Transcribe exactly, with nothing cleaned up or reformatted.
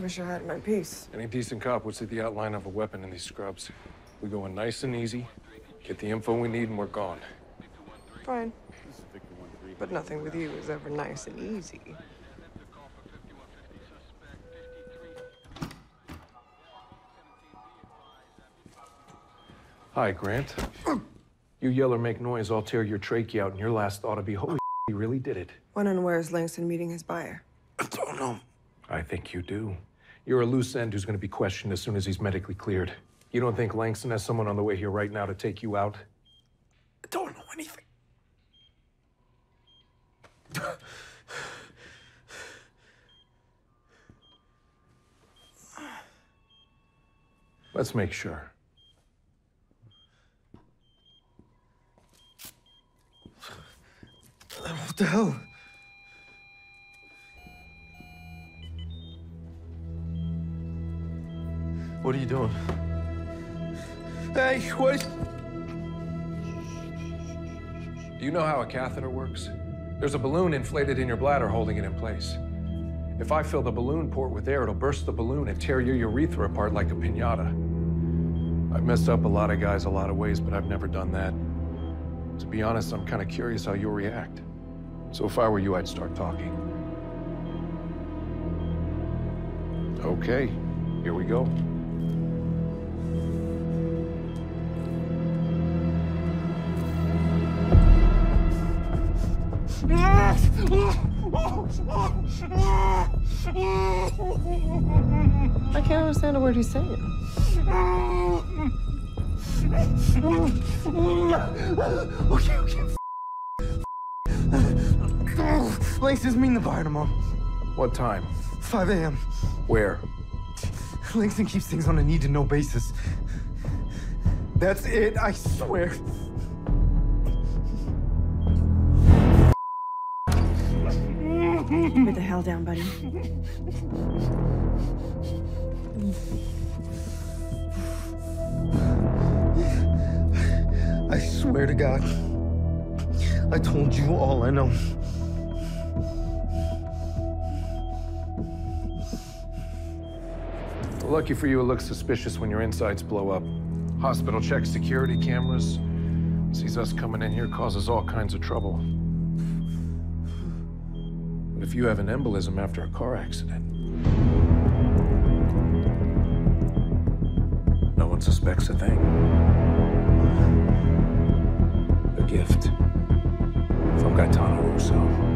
I wish I had my piece. Any decent cop would see the outline of a weapon in these scrubs. We go in nice and easy, get the info we need, and we're gone. Fine. But nothing with you is ever nice and easy. Hi, Grant. You yell or make noise, I'll tear your trachea out, and your last thought will be, holy he really did it. When and where is Langston meeting his buyer? I don't know. I think you do. You're a loose end who's going to be questioned as soon as he's medically cleared. You don't think Langston has someone on the way here right now to take you out? I don't know anything. Let's make sure. What the hell? What are you doing? Hey, what? Do you know how a catheter works? There's a balloon inflated in your bladder holding it in place. If I fill the balloon port with air, it'll burst the balloon and tear your urethra apart like a piñata. I've messed up a lot of guys a lot of ways, but I've never done that. To be honest, I'm kind of curious how you'll react. So if I were you, I'd start talking. Okay, here we go. I can't understand a word he's saying. Okay, okay, f Langston's meeting the buyer tomorrow. What time? five A M Where? Langston keeps things on a need-to-know basis. That's it, I swear. Put the hell down, buddy. I swear to God, I told you all I know. Well, lucky for you, it looks suspicious when your insides blow up. Hospital checks, security cameras. Sees us coming in here, causes all kinds of trouble. But if you have an embolism after a car accident, no one suspects a thing. Gift from Gaetano Russo.